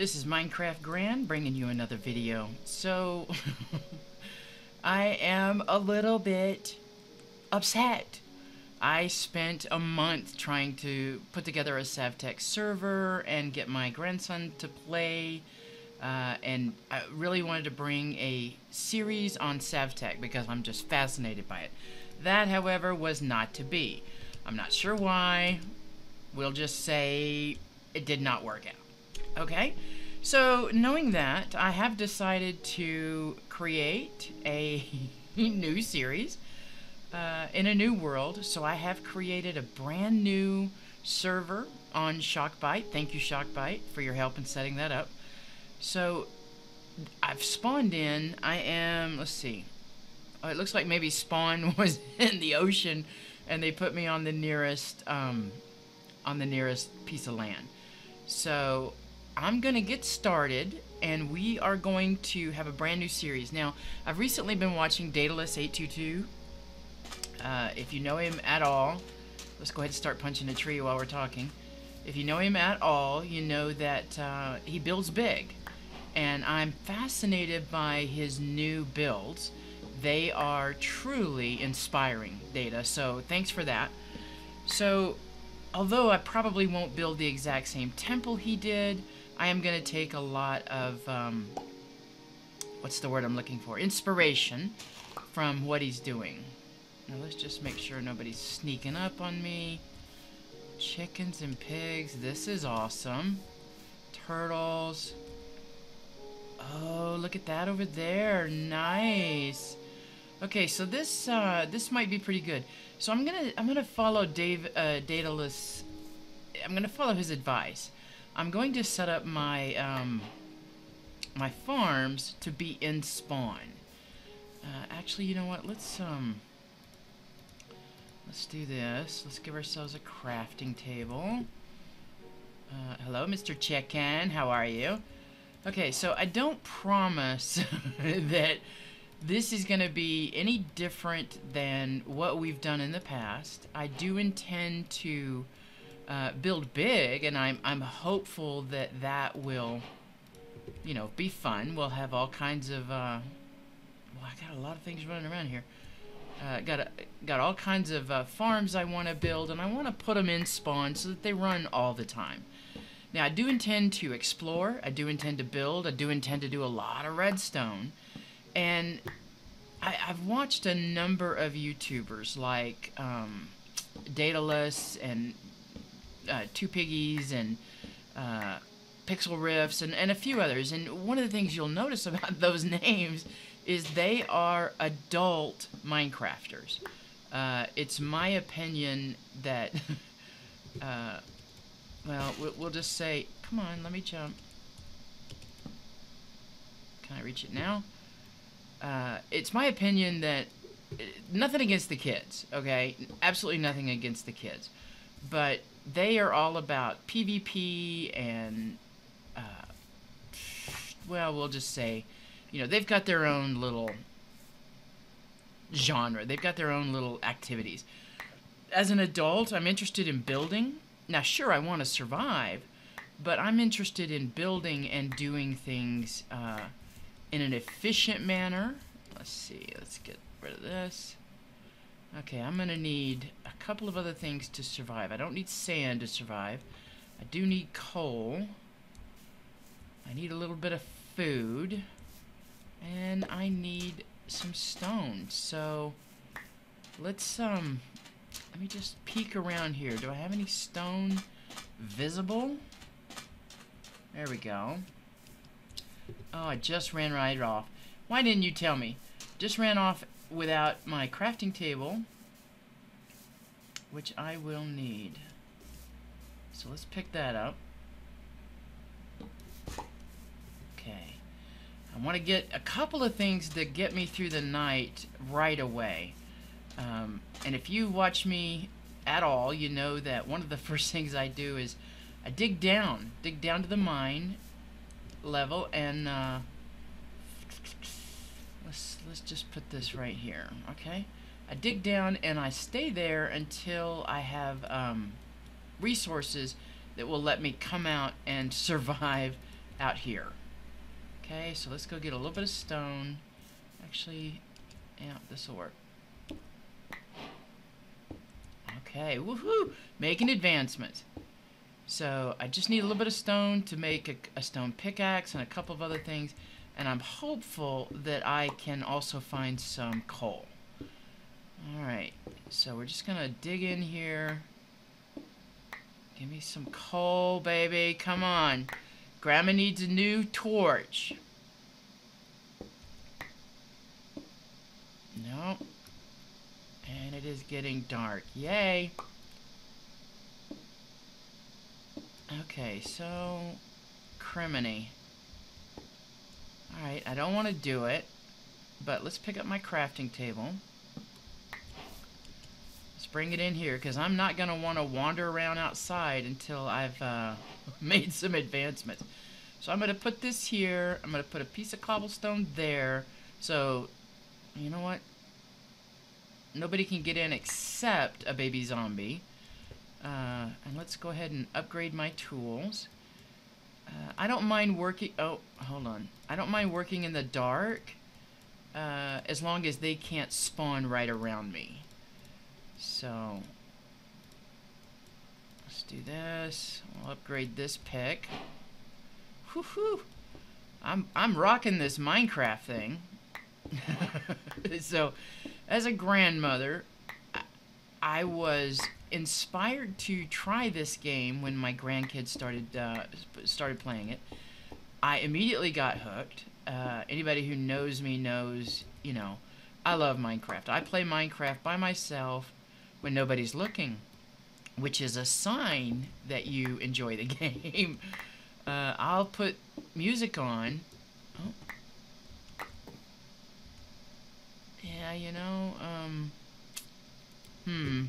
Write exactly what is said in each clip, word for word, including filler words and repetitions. This is Minecraft Gran bringing you another video. So, I am a little bit upset. I spent a month trying to put together a SavTech server and get my grandson to play. Uh, and I really wanted to bring a series on SavTech because I'm just fascinated by it. That, however, was not to be. I'm not sure why. We'll just say it did not work out. Okay, so knowing that, I have decided to create a new series uh, in a new world. So I have created a brand new server on Shockbyte. Thank you, Shockbyte, for your help in setting that up. So I've spawned in. I am, let's see. Oh, it looks like maybe spawn was in the ocean, and they put me on the nearest um, on the nearest piece of land. So I'm gonna get started, and we are going to have a brand new series. Now, I've recently been watching Daedalus eight two two. Uh, if you know him at all, let's go ahead and start punching a tree while we're talking. If you know him at all, you know that uh, he builds big, and I'm fascinated by his new builds. They are truly inspiring, Data, so thanks for that. So, although I probably won't build the exact same temple he did, I am going to take a lot of, um, what's the word I'm looking for? Inspiration from what he's doing. Now let's just make sure nobody's sneaking up on me. Chickens and pigs, this is awesome. Turtles. Oh, look at that over there, nice. Okay, so this uh, this might be pretty good. So I'm gonna I'm gonna follow Dave uh, Daedalus. I'm gonna follow his advice. I'm going to set up my um, my farms to be in spawn. Uh, actually, you know what? Let's um let's do this. Let's give ourselves a crafting table. Uh, hello, Mister Chicken. How are you? Okay, so I don't promise that this is going to be any different than what we've done in the past. I do intend to uh, build big, and I'm, I'm hopeful that that will, you know, be fun. We'll have all kinds of, uh, well, I got a lot of things running around here. Uh, got, a, got all kinds of uh, farms I want to build, and I want to put them in spawn so that they run all the time. Now, I do intend to explore. I do intend to build. I do intend to do a lot of redstone. And I, I've watched a number of YouTubers like um, Daedalus and uh, Two Piggies and uh, Pixel Rifts and, and a few others. And one of the things you'll notice about those names is they are adult Minecrafters. Uh, it's my opinion that, uh, well, well, we'll just say, come on, let me jump. Can I reach it now? Uh, it's my opinion that uh, nothing against the kids, okay? Absolutely nothing against the kids. But they are all about PvP and, uh, well, we'll just say, you know, they've got their own little genre. They've got their own little activities. As an adult, I'm interested in building. Now, sure, I want to survive, but I'm interested in building and doing things, uh, in an efficient manner. Let's see, let's get rid of this. Okay, I'm gonna need a couple of other things to survive. I don't need sand to survive. I do need coal. I need a little bit of food. And I need some stone. So, let's, um, let me just peek around here. Do I have any stone visible? There we go. Oh, I just ran right off. Why didn't you tell me? Just ran off without my crafting table, which I will need. So let's pick that up. Okay. I want to get a couple of things that get me through the night right away. Um, and if you watch me at all, you know that one of the first things I do is I dig down. Dig down to the mine level, and uh, let's let's just put this right here. Okay, I dig down and I stay there until I have um, resources that will let me come out and survive out here. Okay, so let's go get a little bit of stone. Actually, yeah, this will work. Okay, woohoo! Make an advancement. So I just need a little bit of stone to make a, a stone pickaxe and a couple of other things, and I'm hopeful that I can also find some coal. Alright, so we're just gonna dig in here. Give me some coal, baby. Come on. Grandma needs a new torch. No. And it is getting dark. Yay! Okay, so... criminy. Alright, I don't want to do it, but let's pick up my crafting table. Bring it in here, because I'm not going to want to wander around outside until I've uh, made some advancements. So I'm going to put this here. I'm going to put a piece of cobblestone there. So, you know what? Nobody can get in except a baby zombie. Uh, and let's go ahead and upgrade my tools. Uh, I don't mind working... Oh, hold on. I don't mind working in the dark uh, as long as they can't spawn right around me. So, let's do this. We'll upgrade this pick. Whoo-hoo! I'm, I'm rocking this Minecraft thing. So, as a grandmother, I, I was inspired to try this game when my grandkids started, uh, started playing it. I immediately got hooked. Uh, anybody who knows me knows, you know, I love Minecraft. I play Minecraft by myself when nobody's looking, which is a sign that you enjoy the game. Uh, I'll put music on. Oh. Yeah, you know, um, hmm.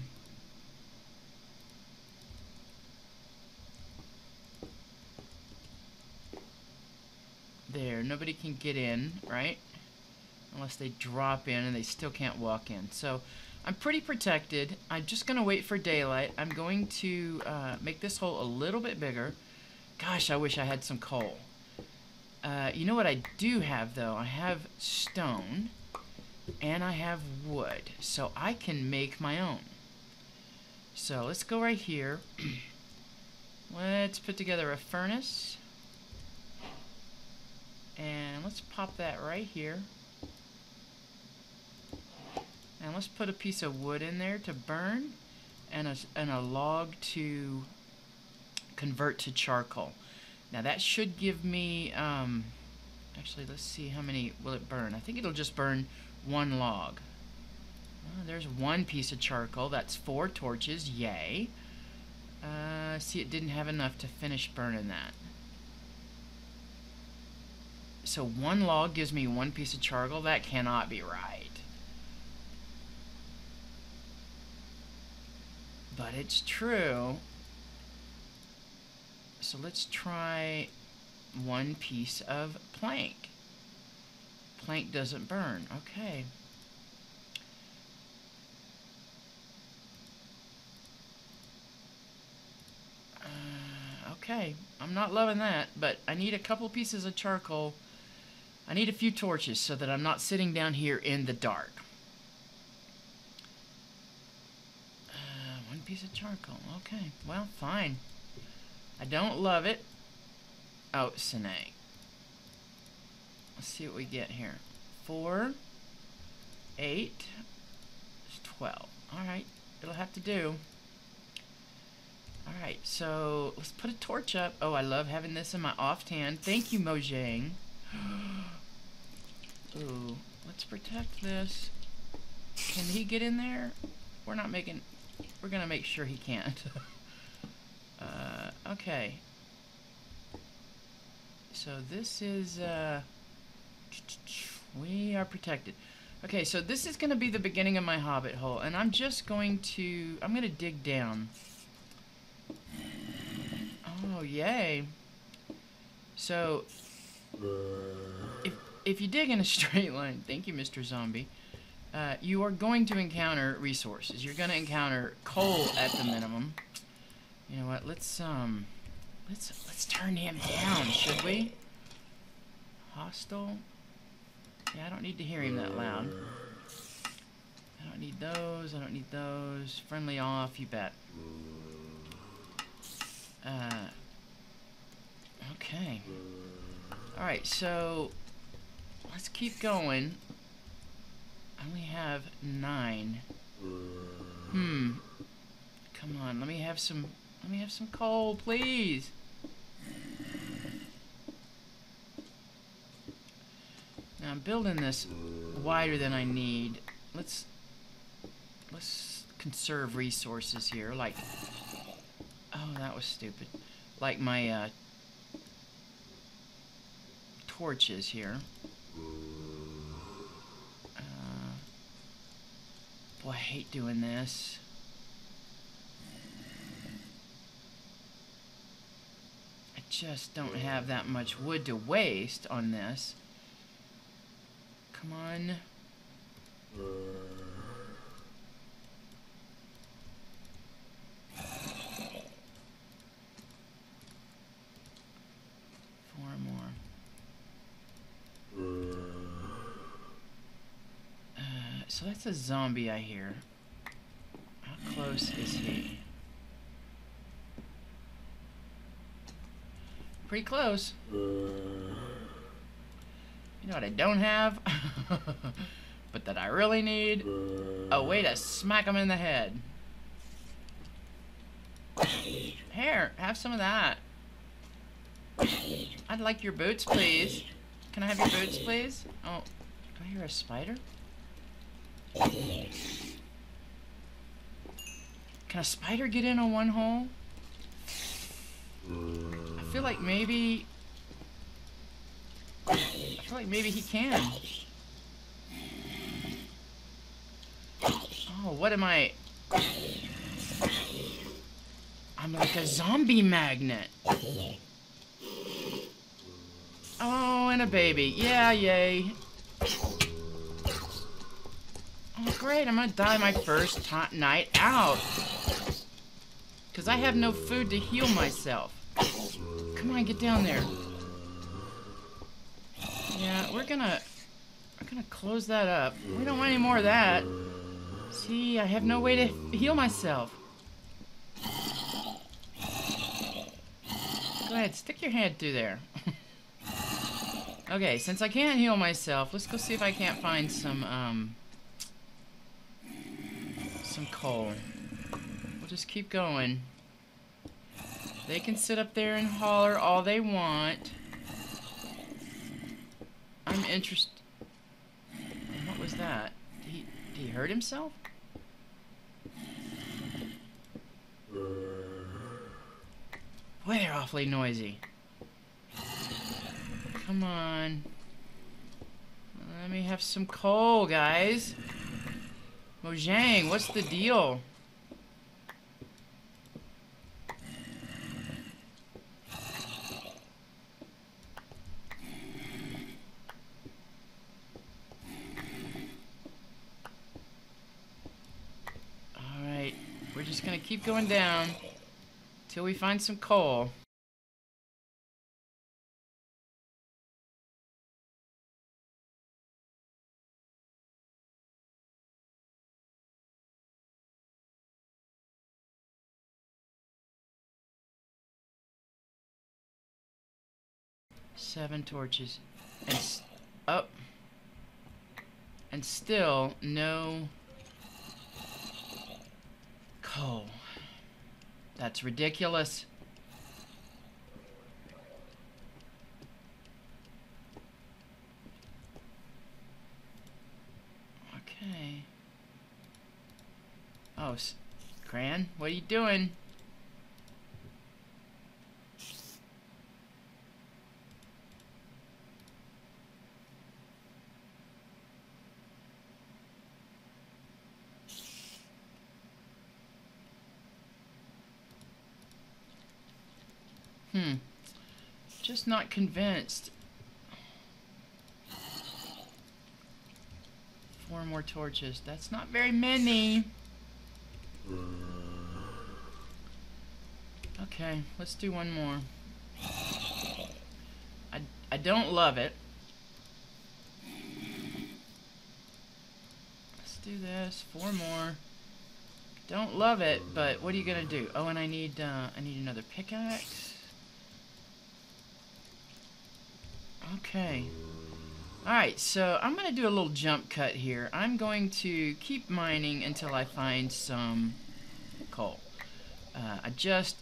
There, nobody can get in, right? Unless they drop in and they still can't walk in. So, I'm pretty protected. I'm just going to wait for daylight. I'm going to uh, make this hole a little bit bigger. Gosh, I wish I had some coal. Uh, you know what I do have, though? I have stone, and I have wood. So I can make my own. So let's go right here. Let's put together a furnace. And let's pop that right here. And let's put a piece of wood in there to burn, and a, and a log to convert to charcoal. Now that should give me, um, actually let's see how many will it burn. I think it'll just burn one log. Oh, there's one piece of charcoal. That's four torches. Yay. Uh, see, it didn't have enough to finish burning that. So one log gives me one piece of charcoal. That cannot be right. But it's true. So let's try one piece of plank. Plank doesn't burn. Okay. Uh, okay. I'm not loving that, but I need a couple pieces of charcoal. I need a few torches so that I'm not sitting down here in the dark. Piece of charcoal. Okay. Well, fine. I don't love it. Oh, Sine. Let's see what we get here. Four, eight, twelve. Alright. It'll have to do. Alright. So, let's put a torch up. Oh, I love having this in my offhand. Thank you, Mojang. Ooh. Let's protect this. Can he get in there? We're not making... We're going to make sure he can't. uh, okay. So this is... Uh, we are protected. Okay, so this is going to be the beginning of my hobbit hole. And I'm just going to... I'm going to dig down. Oh, yay. So... If, if you dig in a straight line... Thank you, Mister Zombie. Uh, you are going to encounter resources. You're going to encounter coal at the minimum. You know what? Let's um, let's let's turn him down, should we? hostile. Yeah, I don't need to hear him that loud. I don't need those. I don't need those. Friendly off, you bet. Uh, okay. Alright, so let's keep going. I only have nine. Hmm. Come on, let me have some let me have some coal, please. Now I'm building this wider than I need. Let's let's conserve resources here, like oh, that was stupid. Like my uh torches here. Uh, boy, I hate doing this. I just don't have that much wood to waste on this. Come on. So that's a zombie I hear. How close is he? Pretty close. You know what I don't have? But that I really need? A way to smack him in the head. Here, have some of that. I'd like your boots, please. Can I have your boots, please? Oh, do I hear a spider? Can a spider get in on one hole? I feel like maybe... I feel like maybe he can. Oh, what am I... I'm like a zombie magnet. Oh, and a baby. Yeah, yay. Great, I'm gonna die my first ta night out. Because I have no food to heal myself. Come on, get down there. Yeah, we're gonna... We're gonna close that up. We don't want any more of that. See, I have no way to heal myself. Go ahead, stick your hand through there. Okay, since I can't heal myself, let's go see if I can't find some, um... some coal. We'll just keep going. They can sit up there and holler all they want. I'm interested. What was that? Did he, did he hurt himself? Boy, they're awfully noisy. Come on. Let me have some coal, guys. Mojang, what's the deal? Alright, we're just gonna keep going down till we find some coal. Seven torches, and up, oh. And still no coal. That's ridiculous. Okay. Oh, Gran, what are you doing? Hmm. Just not convinced. Four more torches. That's not very many. Okay, let's do one more. I, I don't love it. do this. Four more. Don't love it, but what are you gonna do? Oh, and I need uh, I need another pickaxe. Okay. Alright, so I'm gonna do a little jump cut here. I'm going to keep mining until I find some coal. Uh, I just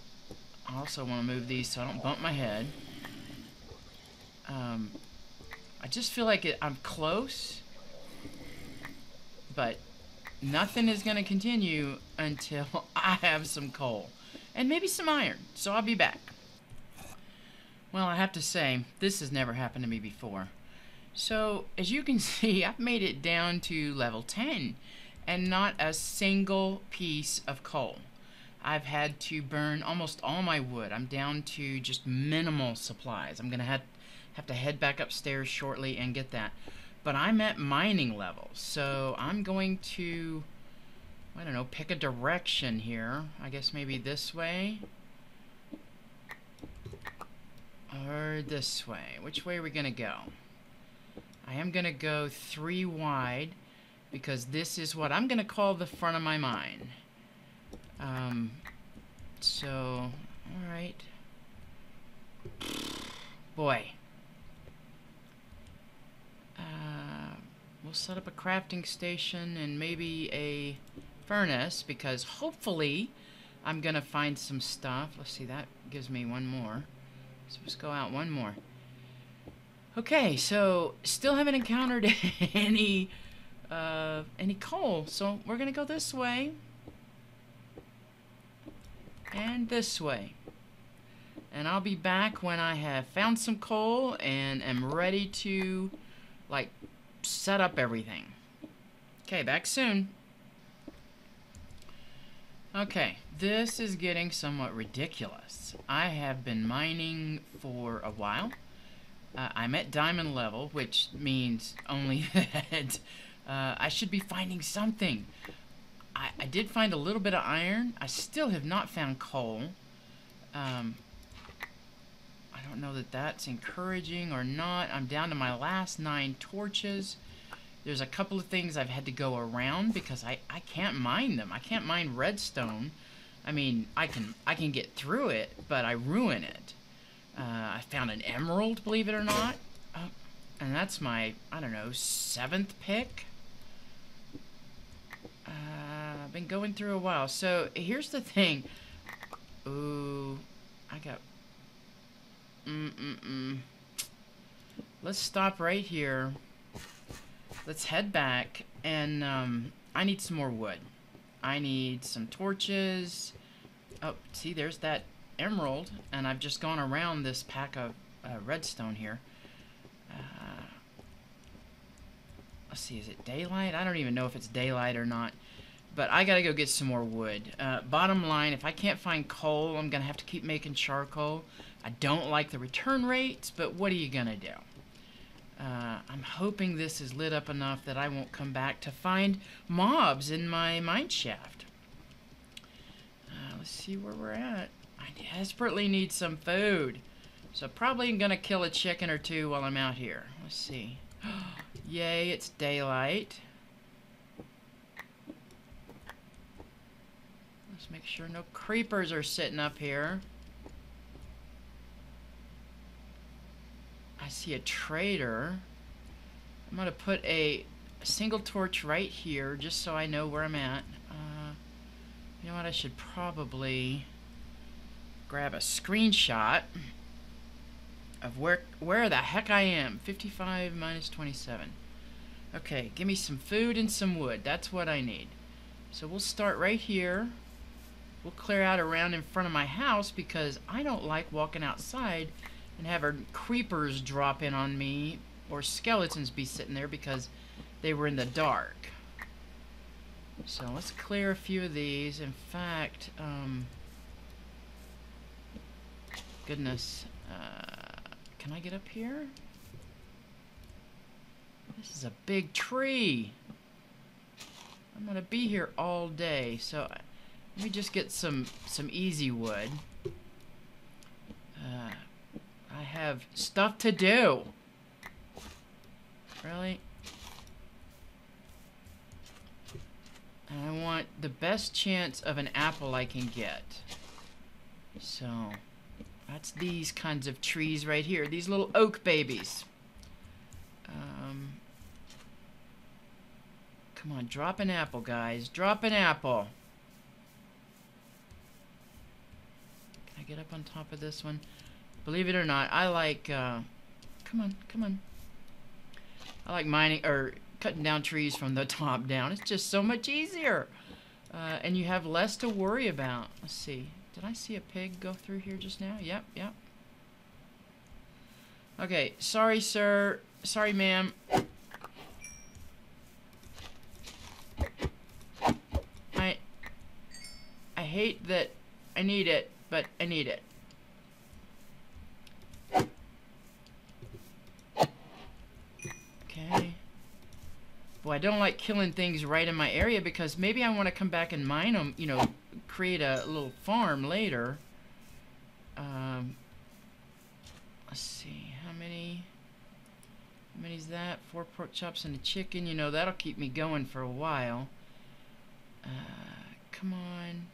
also want to move these so I don't bump my head. Um, I just feel like it, I'm close, but nothing is going to continue until I have some coal. And maybe some iron, so I'll be back. Well, I have to say, this has never happened to me before. So, as you can see, I've made it down to level ten, and not a single piece of coal. I've had to burn almost all my wood. I'm down to just minimal supplies. I'm going to have, have to head back upstairs shortly and get that. But I'm at mining level, so I'm going to, I don't know, pick a direction here. I guess maybe this way. Or this way. Which way are we going to go? I am going to go three wide, because this is what I'm going to call the front of my mine. Um, so, alright. Boy. Uh, we'll set up a crafting station and maybe a furnace, because hopefully I'm gonna find some stuff. Let's see, that gives me one more. So let's go out one more. Okay, so still haven't encountered any, uh, any coal, so we're gonna go this way. And this way. And I'll be back when I have found some coal and am ready to, like, set up everything. Okay, back soon. Okay, this is getting somewhat ridiculous. I have been mining for a while. Uh, I'm at diamond level, which means only that uh, I should be finding something. I, I did find a little bit of iron. I still have not found coal. Um, I don't know that that's encouraging or not. I'm down to my last nine torches. There's a couple of things I've had to go around because I, I can't mine them. I can't mine redstone. I mean, I can, I can get through it, but I ruin it. Uh, I found an emerald, believe it or not. Uh, and that's my, I don't know, seventh pick. Uh, I've been going through a while. So here's the thing. Ooh, I got. Mm mm mm. Let's stop right here. Let's head back, and um, I need some more wood. I need some torches. Oh, see, there's that emerald, and I've just gone around this pack of uh, redstone here. Uh, Let's see, is it daylight? I don't even know if it's daylight or not. But I gotta go get some more wood. Uh, bottom line, if I can't find coal, I'm gonna have to keep making charcoal. I don't like the return rates, but what are you gonna do? Uh, I'm hoping this is lit up enough that I won't come back to find mobs in my mine shaft. Uh, let's see where we're at. I desperately need some food. So probably I'm gonna kill a chicken or two while I'm out here. Let's see. Yay, it's daylight. Let's make sure no creepers are sitting up here. I see a trader. I'm gonna put a, a single torch right here just so I know where I'm at. Uh, you know what, I should probably grab a screenshot of where where the heck I am. fifty-five minus twenty-seven. Okay, give me some food and some wood. That's what I need. So we'll start right here. We'll clear out around in front of my house because I don't like walking outside and having creepers drop in on me or skeletons be sitting there because they were in the dark. So let's clear a few of these. In fact, um, goodness, uh, can I get up here? This is a big tree. I'm gonna be here all day, so I, let me just get some some easy wood. Uh, I have stuff to do. Really? the best chance of an apple I can get. So, that's these kinds of trees right here. These little oak babies. Um, come on, drop an apple, guys. Drop an apple. Can I get up on top of this one? Believe it or not, I like... Uh, come on, come on. I like mining... or cutting down trees from the top down. It's just so much easier. Uh, and you have less to worry about. Let's see. Did I see a pig go through here just now? Yep, yep. Okay, sorry, sir. Sorry, ma'am. I... I hate that I need it, but I need it. Okay. Boy, I don't like killing things right in my area because maybe I want to come back and mine them, you know, create a little farm later. Um, let's see, how many, how many is that? Four pork chops and a chicken, you know, that'll keep me going for a while. Uh, come on.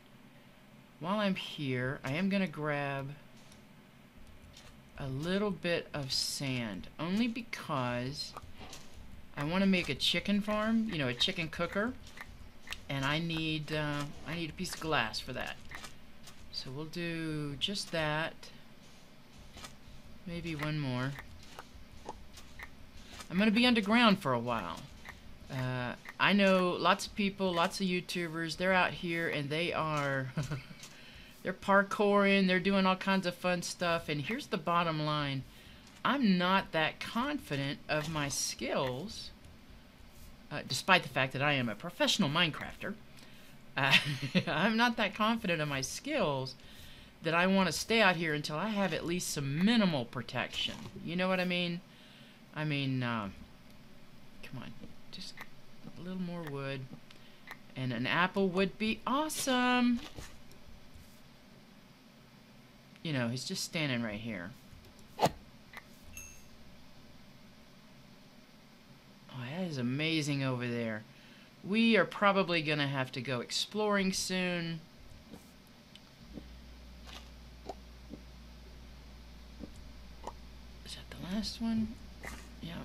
While I'm here, I am going to grab a little bit of sand, only because I want to make a chicken farm, you know, a chicken cooker, and I need uh, I need a piece of glass for that. So we'll do just that. Maybe one more. I'm gonna be underground for a while. Uh, I know lots of people, lots of YouTubers. They're out here and they are they're parkouring. They're doing all kinds of fun stuff. And here's the bottom line. I'm not that confident of my skills, uh, despite the fact that I am a professional Minecrafter. Uh, I'm not that confident of my skills that I want to stay out here until I have at least some minimal protection. You know what I mean? I mean, uh, come on, just a little more wood, and an apple would be awesome. You know, he's just standing right here. Oh, that is amazing over there. We are probably going to have to go exploring soon. Is that the last one? Yeah.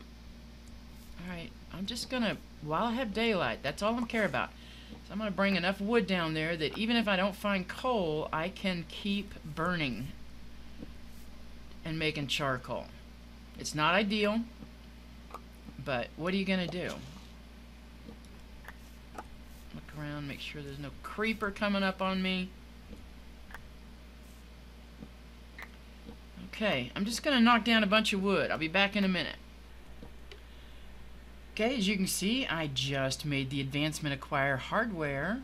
Alright, I'm just going to, while I have daylight, that's all I care about. So I'm going to bring enough wood down there that even if I don't find coal, I can keep burning and making charcoal. It's not ideal. But what are you gonna do? Look around, make sure there's no creeper coming up on me. Okay, I'm just gonna knock down a bunch of wood. I'll be back in a minute. Okay, as you can see, I just made the advancement acquire hardware.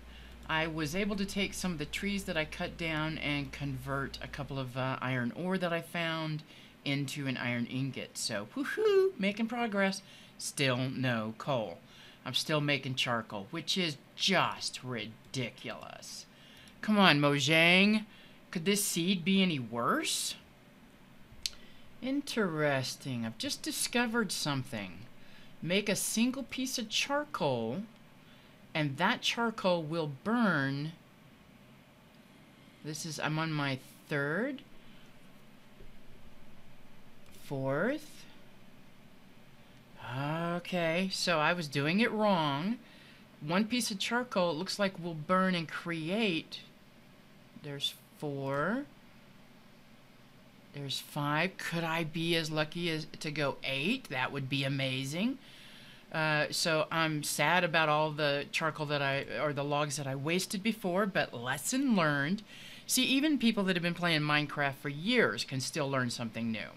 I was able to take some of the trees that I cut down and convert a couple of uh, iron ore that I found into an iron ingot. So, woohoo, making progress. Still no coal. I'm still making charcoal, which is just ridiculous. Come on, Mojang. Could this seed be any worse? Interesting. I've just discovered something. Make a single piece of charcoal, and that charcoal will burn. This is, I'm on my third, fourth. Okay, so I was doing it wrong. One piece of charcoal, it looks like, will burn and create. There's four. There's five. Could I be as lucky as to go eight? That would be amazing. Uh, so I'm sad about all the charcoal that I, or the logs that I wasted before, but lesson learned. See, even people that have been playing Minecraft for years can still learn something new.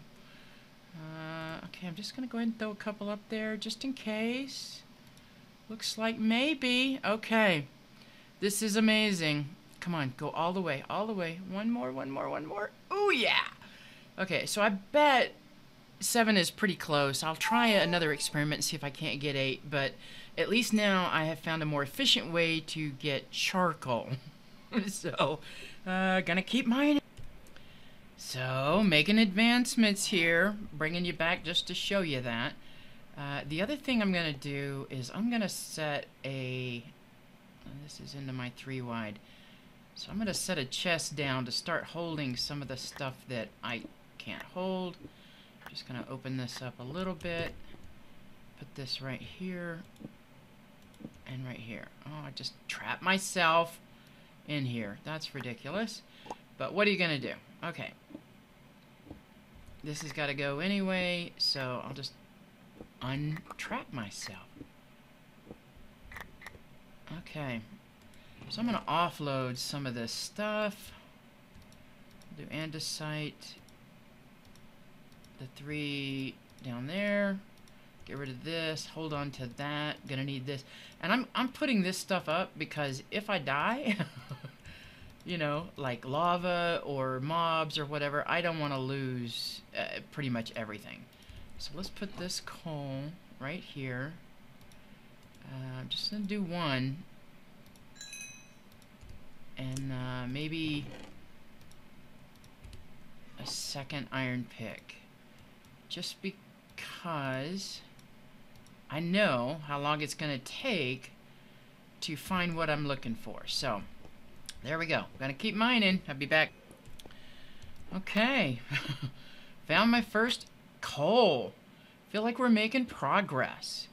Uh, okay, I'm just going to go ahead and throw a couple up there just in case. Looks like maybe. Okay. This is amazing. Come on, go all the way, all the way. One more, one more, one more. Ooh, yeah! Okay, so I bet seven is pretty close. I'll try another experiment and see if I can't get eight, but at least now I have found a more efficient way to get charcoal. So, uh, gonna keep mining. So, making advancements here, bringing you back just to show you that. Uh, the other thing I'm going to do is I'm going to set a And this is into my three wide. So I'm going to set a chest down to start holding some of the stuff that I can't hold. I'm just going to open this up a little bit. Put this right here. And right here. Oh, I just trapped myself in here. That's ridiculous. But what are you going to do? Okay. This has got to go anyway, so I'll just untrap myself. Okay. So I'm going to offload some of this stuff. Do andesite. The three down there. Get rid of this. Hold on to that. Gonna need this. And I'm I'm putting this stuff up because if I die, you know, like lava or mobs or whatever, I don't want to lose uh, pretty much everything. So let's put this coal right here. Uh, I'm just gonna do one. And uh, maybe a second iron pick. Just because I know how long it's going to take to find what I'm looking for. So, there we go. I'm going to keep mining. I'll be back. Okay. Found my first coal. Feel like we're making progress.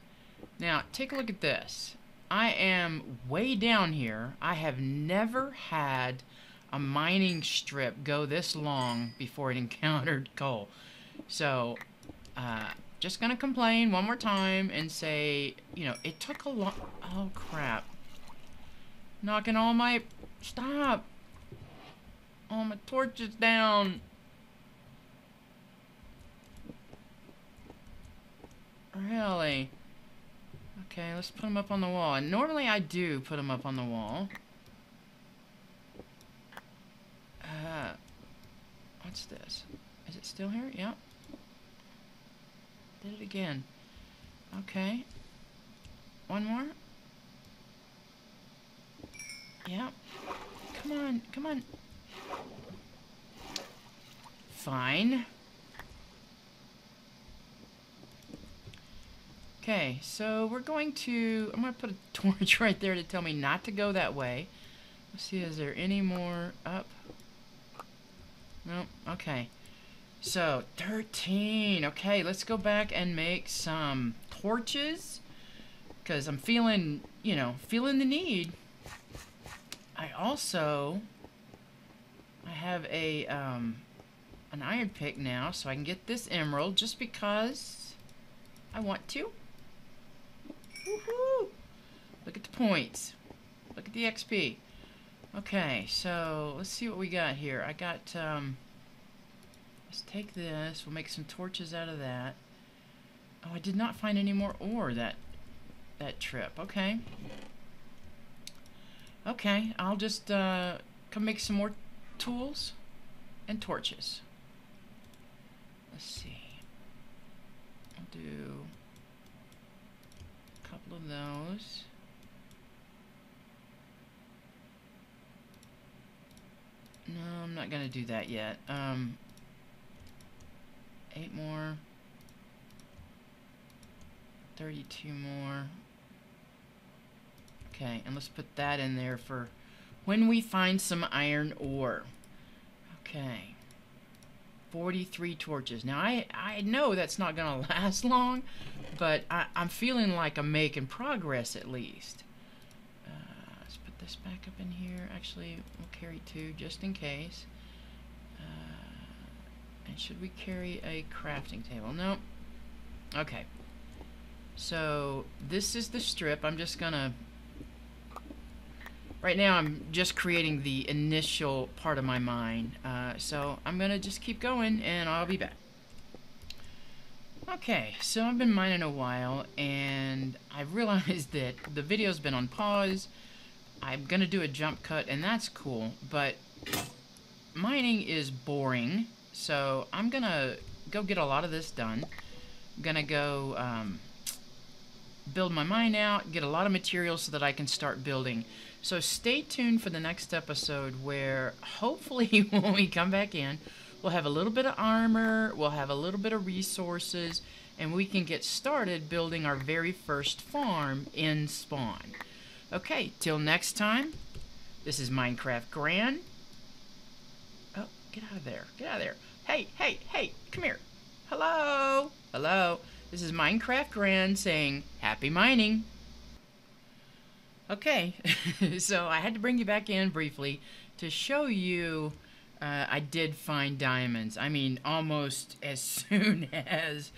Now, take a look at this. I am way down here. I have never had a mining strip go this long before it encountered coal. So, uh... just gonna complain one more time and say, you know, it took a long... Oh, crap. Knocking all my... Stop! All my torches down! Really? Okay, let's put them up on the wall. And normally I do put them up on the wall. Uh, what's this? Is it still here? Yep. Did it again. Okay. One more. Yep. Come on. Come on. Fine. Okay. So we're going to... I'm going to put a torch right there to tell me not to go that way. Let's see. Is there any more up? Nope. Okay. So, thirteen. Okay, let's go back and make some torches. Because I'm feeling, you know, feeling the need. I also... I have a, um... an iron pick now, so I can get this emerald just because I want to. Woohoo! Look at the points. Look at the X P. Okay, so, let's see what we got here. I got, um... let's take this. We'll make some torches out of that. Oh, I did not find any more ore that that trip. Okay. Okay, I'll just uh, come make some more tools and torches. Let's see. I'll do a couple of those. No, I'm not going to do that yet. Um... eight more, thirty-two more. Okay, and let's put that in there for when we find some iron ore. Okay, forty-three torches. Now, I, I know that's not going to last long, but I, I'm feeling like I'm making progress at least. Uh, let's put this back up in here. Actually, we'll carry two just in case. And should we carry a crafting table? No. Okay. So, this is the strip. I'm just gonna... Right now, I'm just creating the initial part of my mine. Uh, so, I'm gonna just keep going, and I'll be back. Okay. So, I've been mining a while, and I realized that the video's been on pause. I'm gonna do a jump cut, and that's cool. But, mining is boring. So, I'm going to go get a lot of this done. I'm going to go um, build my mine out, get a lot of materials so that I can start building. So, stay tuned for the next episode where, hopefully, when we come back in, we'll have a little bit of armor, we'll have a little bit of resources, and we can get started building our very first farm in Spawn. Okay, till next time, this is Minecraft Gran. Oh, get out of there. Get out of there. Hey, hey, hey, come here. Hello. Hello. This is Minecraft Gran saying, happy mining. Okay, so I had to bring you back in briefly to show you uh, I did find diamonds. I mean, almost as soon as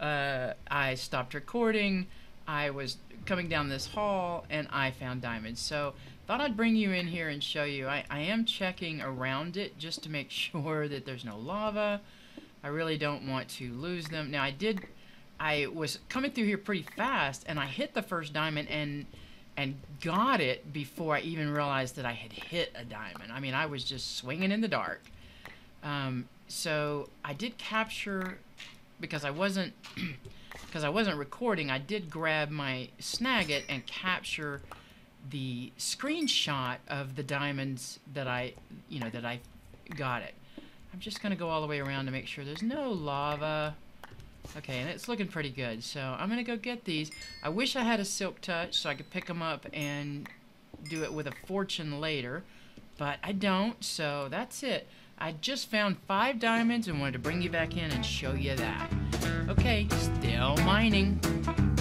uh, I stopped recording, I was coming down this hall and I found diamonds. So thought I'd bring you in here and show you. I, I am checking around it just to make sure that there's no lava. I really don't want to lose them. Now I did, I was coming through here pretty fast and I hit the first diamond and and got it before I even realized that I had hit a diamond. I mean, I was just swinging in the dark. Um, so I did capture, because I wasn't because I wasn't recording, I did grab my Snagit and capture the screenshot of the diamonds that I, you know, that I got it. I'm just gonna go all the way around to make sure there's no lava. Okay, and it's looking pretty good. So I'm gonna go get these. I wish I had a silk touch so I could pick them up and do it with a fortune later, but I don't. So that's it. I just found five diamonds and wanted to bring you back in and show you that. Okay, still mining.